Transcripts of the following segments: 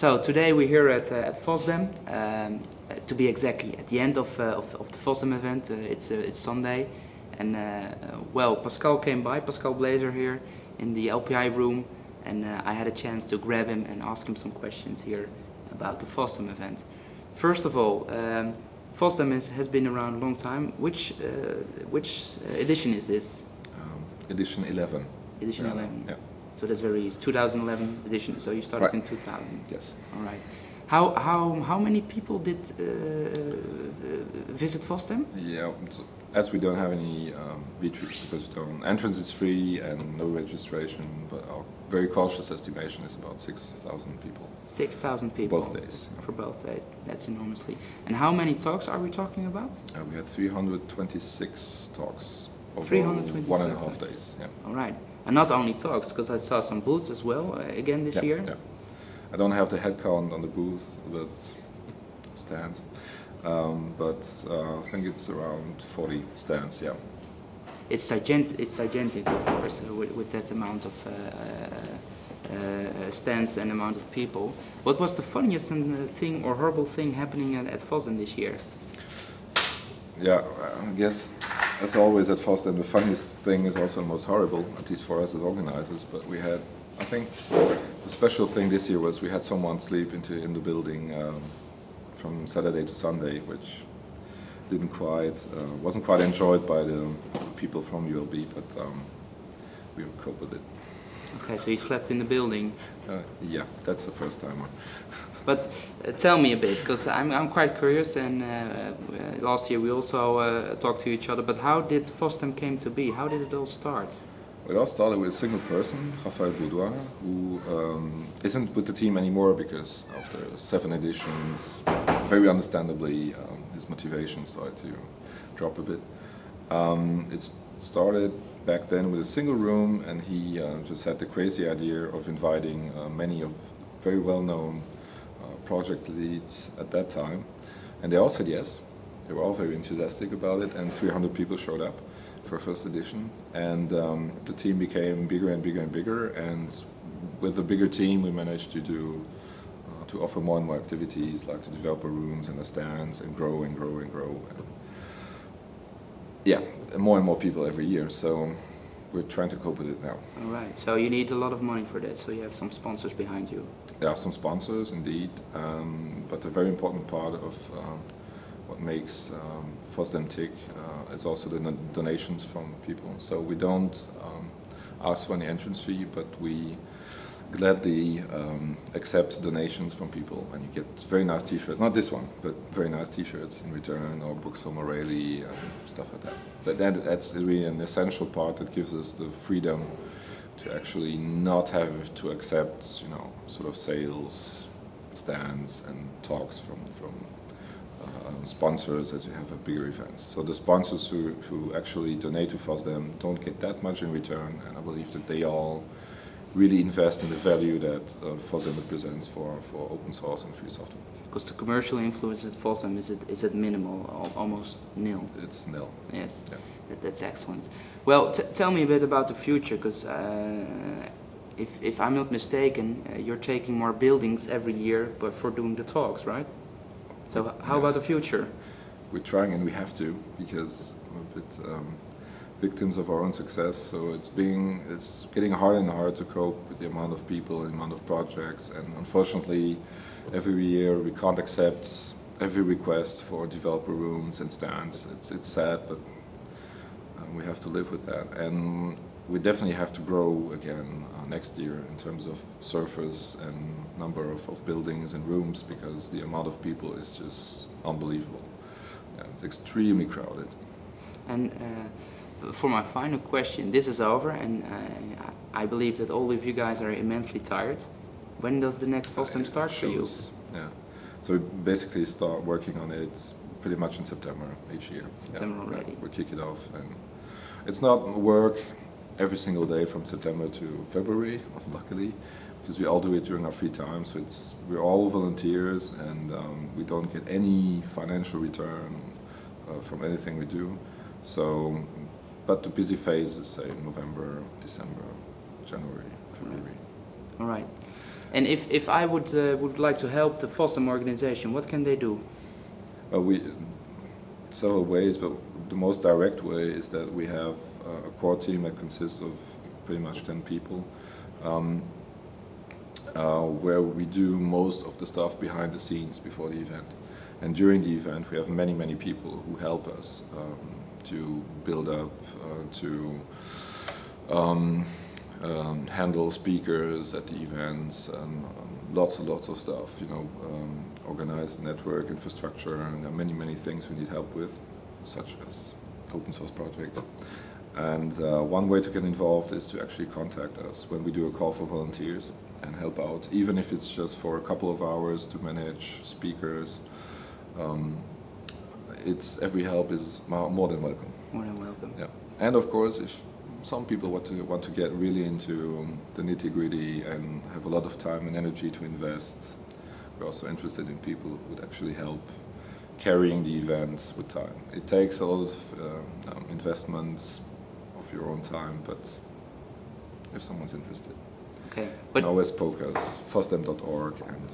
So today we're here at Vosdem, to be exactly at the end of the Vosdem event. It's Sunday, and well, Pascal came by, Pascal Blazer here in the LPI room, and I had a chance to grab him and ask him some questions here about the Vosdem event. First of all, Vosdem has been around a long time. Which edition is this? Edition 11. Edition 11. Yeah. So that's very easy. 2011 edition. So you started in 2000. Yes. All right. How many people did visit Vosdem? Yeah, as we don't have any B-trips because entrance is free and no registration, but our very cautious estimation is about 6,000 people. 6,000 people. For both days. Yeah. For both days. That's enormously. And how many talks are we talking about? We had 326 talks. 326. 1.5 days. Yeah. All right. And not only talks, because I saw some booths as well again this year. Yeah. I don't have the head count on the booth, but stands. I think it's around 40 stands. Yeah. It's gigantic. Of course, with that amount of stands and amount of people. What was the funniest thing or horrible thing happening at Vosdem this year? Yeah, I guess, as always at Vosdem, the funniest thing is also the most horrible, at least for us as organizers. But we had, I think, the special thing this year was we had someone sleep in the building from Saturday to Sunday, which wasn't quite enjoyed by the people from ULB, but we would cope with it. Okay, so you slept in the building? Yeah, that's the first timer. But tell me a bit, because I'm quite curious, and last year we also talked to each other, but how did Vosdem came to be? How did it all start? It all started with a single person, Rafael Boudoir, who isn't with the team anymore because after 7 editions, very understandably, his motivation started to drop a bit. It started back then with a single room, and he just had the crazy idea of inviting many of very well-known project leads at that time, and they all said yes. They were all very enthusiastic about it, and 300 people showed up for first edition, and the team became bigger and bigger and bigger, and with a bigger team we managed to offer more and more activities like the developer rooms and the stands, and grow and grow and grow, and yeah, more and more people every year, so we're trying to cope with it now. All right, so you need a lot of money for that, so you have some sponsors behind you. There are some sponsors, indeed, but a very important part of what makes Vosdem tick is also the donations from people. So we don't ask for any entrance fee, but we gladly accept donations from people, and you get very nice t-shirts, not this one, but very nice t-shirts in return, or books from O'Reilly and stuff like that. But that's really an essential part that gives us the freedom to actually not have to accept, sort of sales stands and talks from sponsors as you have at bigger events. So the sponsors who actually donate to Vosdem don't get that much in return, and I believe that they all really invest in the value that Vosdem represents for open source and free software. Because the commercial influence at Vosdem is it minimal, almost nil? It's nil. Yes, yeah. That's excellent. Well, tell me a bit about the future, because if I'm not mistaken, you're taking more buildings every year, but for doing the talks, right? So how about the future? We're trying, and we have to, because we're a bit victims of our own success, so it's getting harder and harder to cope with the amount of people and the amount of projects, and unfortunately every year we can't accept every request for developer rooms and stands. It's sad, but we have to live with that, and we definitely have to grow again next year in terms of surface and number of buildings and rooms, because the amount of people is just unbelievable. Yeah, it's extremely crowded. And for my final question, this is over, and I believe that all of you guys are immensely tired. When does the next Vosdem start for you? Yeah, so we basically start working on it pretty much in September each year. September already. Yeah, we kick it off, and it's not work every single day from September to February, luckily, because we all do it during our free time. So we're all volunteers, and we don't get any financial return from anything we do. So. But the busy phase is, say, November, December, January, February. All right. And if I would like to help the FOSDEM organization, what can they do? We several ways, but the most direct way is that we have a core team that consists of pretty much 10 people, where we do most of the stuff behind the scenes before the event. And during the event, we have many, many people who help us to build up, to handle speakers at the events, and lots and lots of stuff, you know, organize network infrastructure, and there are many, many things we need help with, such as open source projects. And one way to get involved is to actually contact us when we do a call for volunteers and help out, even if it's just for a couple of hours to manage speakers. Every help is more than welcome. More than welcome. Yeah. And of course, if some people want to get really into the nitty-gritty and have a lot of time and energy to invest, we're also interested in people who would actually help carrying the event with time. It takes a lot of investment of your own time, but if someone's interested, okay. But always poke us, fosdem.org. And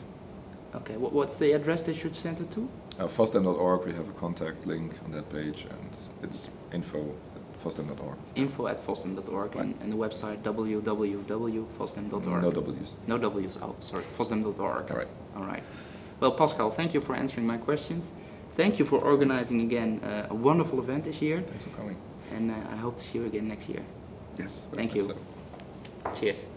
okay, what's the address they should send it to? Fosdem.org. We have a contact link on that page, and it's info@fosdem.org. Info@fosdem.org, right. And the website www.fosdem.org. No W's. No W's. Oh, sorry. Fosdem.org. All right. All right. Well, Pascal, thank you for answering my questions. Thank you for organizing again a wonderful event this year. Thanks for coming. And I hope to see you again next year. Yes. Thank you. So. Cheers.